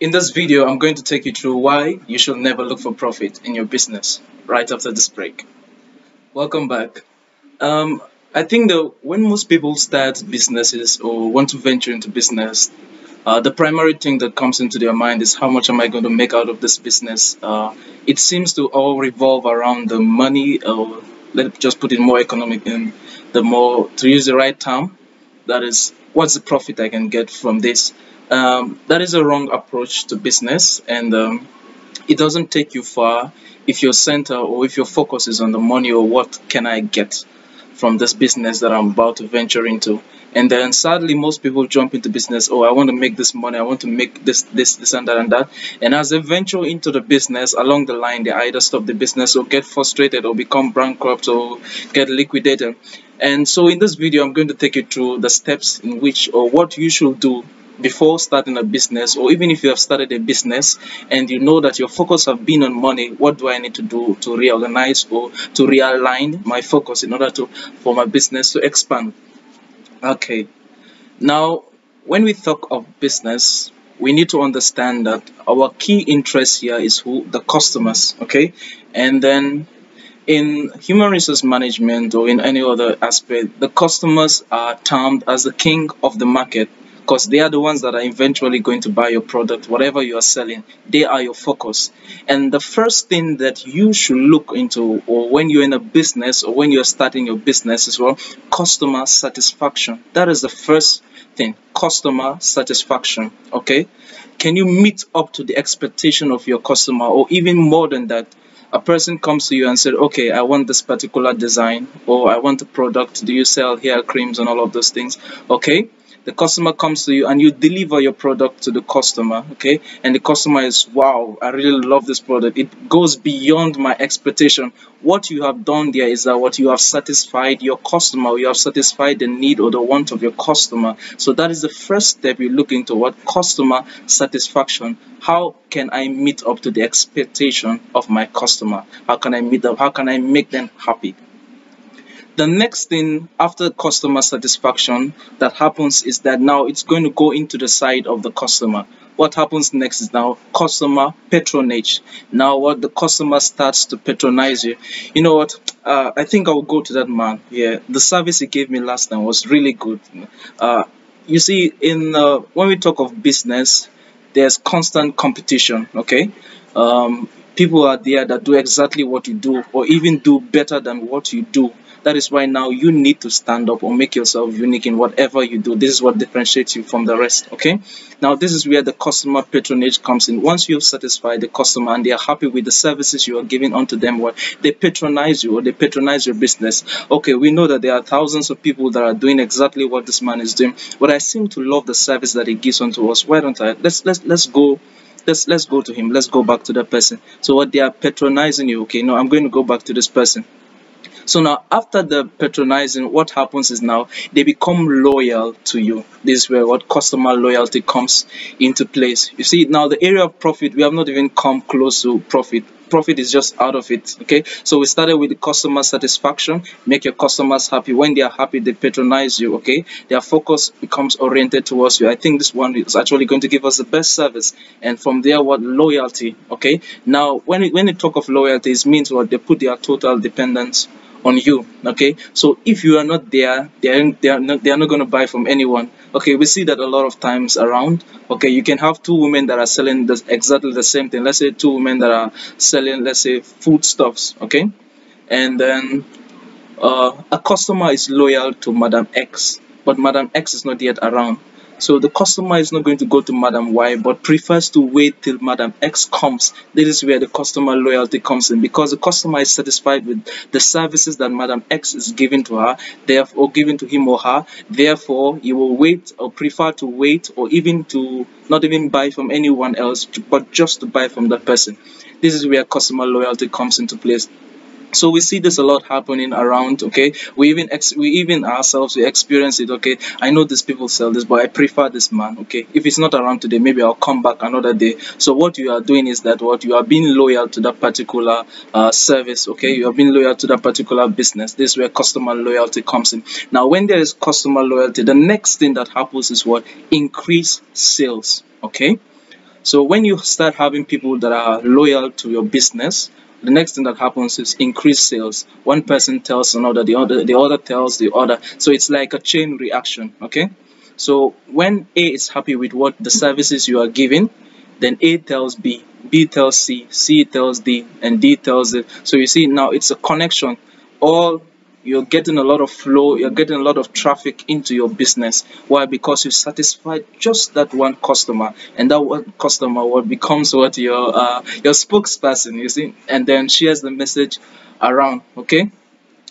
In this video, I'm going to take you through why you should never look for profit in your business right after this break. Welcome back. I think that when most people start businesses or want to venture into business, the primary thing that comes into their mind is how much am I going to make out of this business? It seems to all revolve around the money, or let's just put it more economic in the more, to use the right term, that is, what's the profit I can get from this? That is a wrong approach to business, and it doesn't take you far if your center or if your focus is on the money or what can I get from this business that I'm about to venture into. And then sadly, most people jump into business, oh, I want to make this money, I want to make this and that and that. And as they venture into the business, along the line, they either stop the business or get frustrated or become bankrupt or get liquidated. And so in this video, I'm going to take you through the steps in which or what you should do before starting a business, or even if you have started a business and you know that your focus have been on money, what do I need to do to reorganize or to realign my focus in order to for my business to expand? Okay, now when we talk of business, we need to understand that our key interest here is who? The customers. Okay, and then in human resource management or in any other aspect, the customers are termed as the king of the market, because they are the ones that are eventually going to buy your product, whatever you are selling. They are your focus. And the first thing that you should look into, or when you're in a business or when you're starting your business as well, customer satisfaction. That is the first thing, customer satisfaction. Okay, can you meet up to the expectation of your customer, or even more than that? A person comes to you and said, okay, I want this particular design, or I want a product. Do you sell hair creams and all of those things? Okay, the customer comes to you and you deliver your product to the customer, okay? And the customer is, wow, I really love this product. It goes beyond my expectation. What you have done there is that what you have satisfied your customer, or you have satisfied the need or the want of your customer. So that is the first step you look into, what? Customer satisfaction. How can I meet up to the expectation of my customer? How can I meet up? How can I make them happy? The next thing after customer satisfaction that happens is that now it's going to go into the side of the customer. What happens next is now customer patronage. Now what? The customer starts to patronize you. You know what? I think I will go to that man. Yeah, the service he gave me last time was really good. You see, in when we talk of business, there's constant competition, okay? People are there that do exactly what you do, or even do better than what you do. That is why now you need to stand up or make yourself unique in whatever you do. This is what differentiates you from the rest, okay? Now, this is where the customer patronage comes in. Once you've satisfied the customer and they are happy with the services you are giving onto them, what? They patronize you, or they patronize your business. Okay, we know that there are thousands of people that are doing exactly what this man is doing, but I seem to love the service that he gives onto us. Why don't I? Let's go. Let's go to him. Let's go back to that person. So what, they are patronizing you. Okay, no, I'm going to go back to this person. So now after the patronizing, what happens is now they become loyal to you. This is where what? Customer loyalty comes into place. You see, now the area of profit, we have not even come close to profit. Profit is just out of it, okay? So we started with the customer satisfaction. Make your customers happy. When they are happy, they patronize you, okay? Their focus becomes oriented towards you. I think this one is actually going to give us the best service. And from there, what? Loyalty, okay? Now, when they talk of loyalty, it means what? They put their total dependence on you, okay? So if you are not there, they are not going to buy from anyone, okay? We see that a lot of times around, okay? You can have two women that are selling this, exactly the same thing. Let's say two women that are selling, let's say, foodstuffs, okay? And then a customer is loyal to Madam X, but Madam X is not yet around. So the customer is not going to go to Madam Y, but prefers to wait till Madam X comes. This is where the customer loyalty comes in, because the customer is satisfied with the services that Madam X is giving to her, therefore giving to him or her. Therefore, you will wait, or prefer to wait, or even to not even buy from anyone else, but just to buy from that person. This is where customer loyalty comes into place. So we see this a lot happening around, okay? We even ourselves experience it, okay? I know these people sell this, but I prefer this man, okay? If it's not around today, maybe I'll come back another day. So what you are doing is that what? You are being loyal to that particular service, okay? You are being loyal to that particular business. This is where customer loyalty comes in. Now, when there is customer loyalty, the next thing that happens is what? Increase sales, okay? So when you start having people that are loyal to your business, the next thing that happens is increased sales. One person tells another, the other tells the other. So it's like a chain reaction, okay? So when A is happy with what the services you are giving, then A tells B, B tells C, C tells D, and D tells it. So you see, now it's a connection. You're getting a lot of flow, you're getting a lot of traffic into your business. Why? Because you satisfied just that one customer, and that one customer becomes what your spokesperson, you see, and then shares the message around, okay?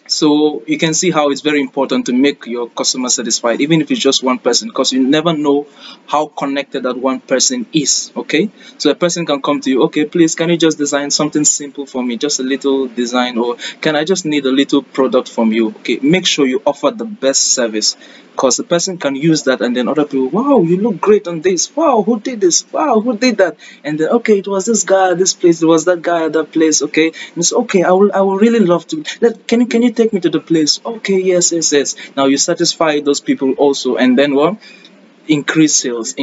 So you can see how it's very important to make your customer satisfied, even if it's just one person, because you never know how connected that one person is, okay? So a person can come to you, okay, please, can you just design something simple for me, just a little design, or can I just need a little product from you? Okay, make sure you offer the best service, because the person can use that, and then other people, wow, you look great on this, wow, who did this, wow, who did that? And then, okay, it was this guy at this place, it was that guy at that place, okay? And it's okay, I will really love to, can you take me to the place? Okay, yes. Now you satisfy those people also, and then what? Increase sales.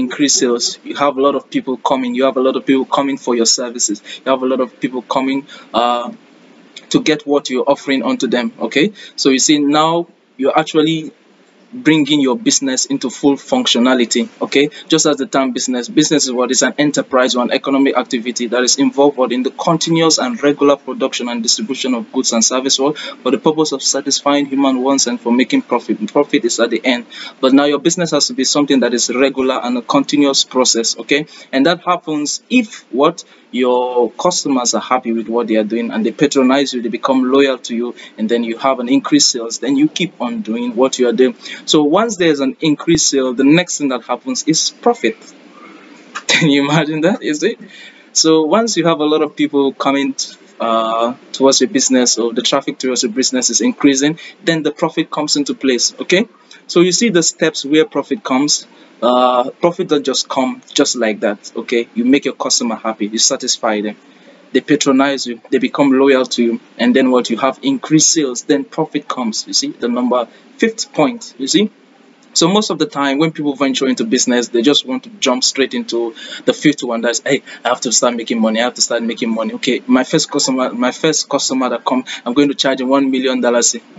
You have a lot of people coming. You have a lot of people coming for your services. You have a lot of people coming to get what you're offering onto them. Okay, so you see, now you're actually bringing your business into full functionality, okay? Just as the term business is what is an enterprise or an economic activity that is involved in the continuous and regular production and distribution of goods and services for the purpose of satisfying human wants and for making profit. Profit is at the end, but now your business has to be something that is regular and a continuous process, okay? And that happens if what your customers are happy with what they are doing, and they patronize you, they become loyal to you, and then you have an increased sales, then you keep on doing what you are doing. So once there's an increased sale, the next thing that happens is profit. Can you imagine that, is it? So once you have a lot of people coming towards your business, or the traffic towards your business is increasing, then the profit comes into place, okay? So you see the steps where profit comes. Profit doesn't just come just like that, okay? You make your customer happy, you satisfy them. They patronize you, they become loyal to you, and then what you have increased sales, then profit comes, you see, the number 5th point, you see. So most of the time when people venture into business, they just want to jump straight into the 5th one, that's, hey, I have to start making money, I have to start making money, okay, my first customer that come, I'm going to charge him $1 million,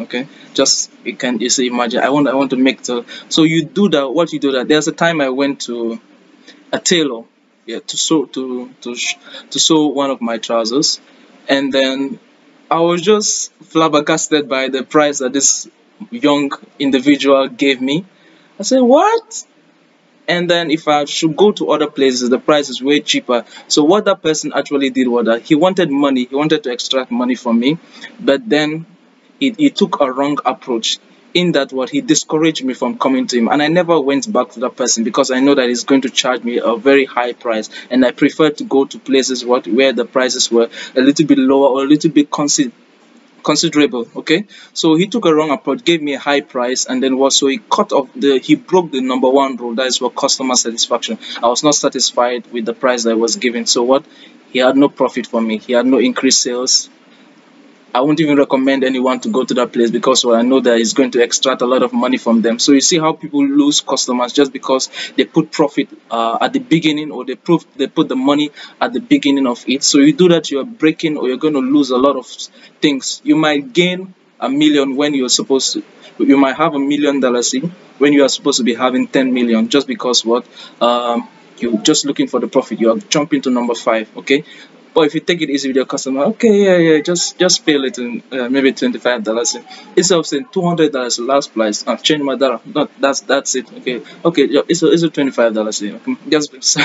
okay, just, you see, imagine, I want to make the, so you do that, what you do that, there's a time I went to a tailor, yeah, to sew one of my trousers, and then I was just flabbergasted by the price that this young individual gave me. I said, what? And then if I should go to other places, the price is way cheaper. So what that person actually did was that he wanted money, he wanted to extract money from me, but then he took a wrong approach. In that what he discouraged me from coming to him, and I never went back to that person because I know that he's going to charge me a very high price, and I prefer to go to places where the prices were a little bit lower or a little bit considerable, okay? So he took a wrong approach, gave me a high price, and then so he cut off he broke the number 1 rule, that is for customer satisfaction. I was not satisfied with the price that I was given, so what? He had no profit for me, he had no increased sales. I won't even recommend anyone to go to that place because, well, I know that it's going to extract a lot of money from them. So you see how people lose customers just because they put profit at the beginning, or they put the money at the beginning of it. So you do that, you're breaking, or you're going to lose a lot of things. You might gain $1 million when you're supposed to. You might have $1 million when you are supposed to be having 10 million just because what? You're just looking for the profit. You are jumping to number 5, okay? Or if you take it easy with your customer, okay, yeah, just pay a little, maybe $25. Instead of saying $200 last price, I've changed my dollar. No, that's it. Okay, yeah, it's a $25. You know? Just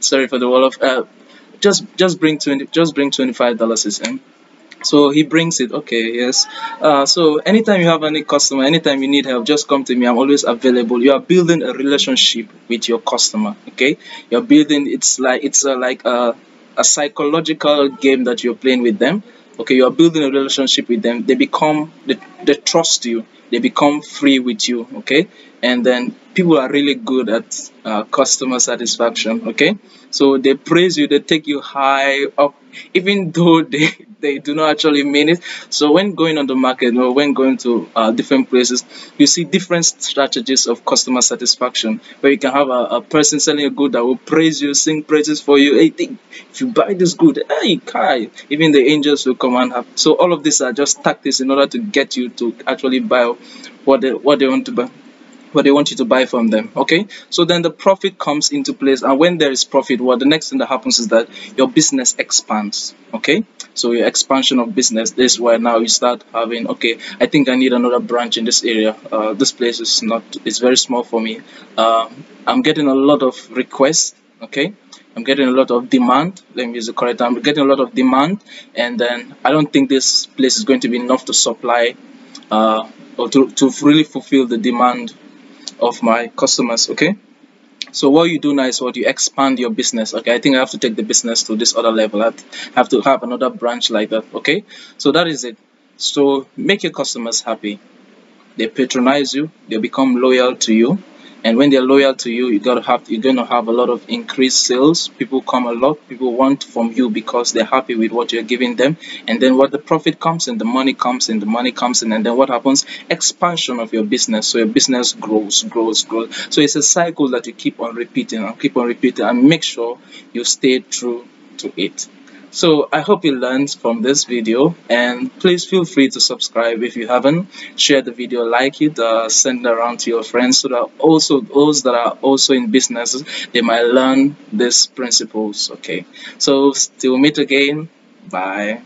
sorry for the wall of. Just bring $25 in. So he brings it, okay, yes. So anytime you have any customer, anytime you need help, just come to me. I'm always available. You are building a relationship with your customer, okay? You're building. It's like a psychological game that you're playing with them, okay? You're building a relationship with them. They trust you, they become free with you, okay? And then people are really good at customer satisfaction, okay? So they praise you, they take you high up, even though they they do not actually mean it. So when going on the market or when going to different places, you see different strategies of customer satisfaction, where you can have a person selling a good that will praise you, sing praises for you. Hey, if you buy this good, hey, Kai, even the angels will come and have. So all of these are just tactics in order to get you to actually buy what they want to buy, what they want you to buy from them. Okay, so then the profit comes into place, and when there is profit, well, the next thing that happens is that your business expands. Okay, so your expansion of business, this is where now you start having, okay, I think I need another branch in this area, this place is not, it's very small for me, I'm getting a lot of requests. Okay, I'm getting a lot of demand, let me use the correct term, I'm getting a lot of demand, and then I don't think this place is going to be enough to supply or to really fulfill the demand of my customers. Okay, so what you do now is what you expand your business. Okay, I think I have to take the business to this other level, I have to have another branch like that. Okay, so that is it. So make your customers happy, they patronize you, they become loyal to you, and when they're loyal to you, you're gonna have a lot of increased sales. People come a lot, people want from you because they're happy with what you're giving them. And then what the profit comes and the money comes and the money comes in, and then what happens? Expansion of your business. So your business grows. So it's a cycle that you keep on repeating and keep on repeating, and make sure you stay true to it. So I hope you learned from this video, and please feel free to subscribe if you haven't, share the video, like it, send it around to your friends, so that also those that are also in businesses, they might learn these principles. Okay, so till we meet again, bye.